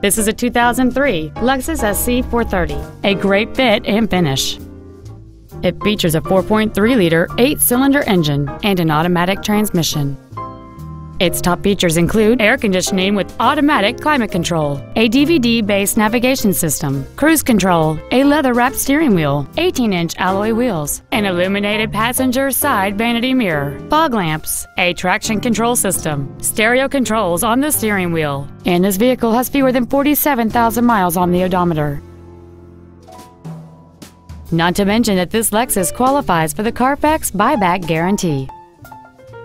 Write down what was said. This is a 2003 Lexus SC430, a great fit and finish. It features a 4.3-liter 8-cylinder engine and an automatic transmission. Its top features include air conditioning with automatic climate control, a DVD-based navigation system, cruise control, a leather-wrapped steering wheel, 18-inch alloy wheels, an illuminated passenger side vanity mirror, fog lamps, a traction control system, stereo controls on the steering wheel, and this vehicle has fewer than 47,000 miles on the odometer. Not to mention that this Lexus qualifies for the Carfax buyback guarantee.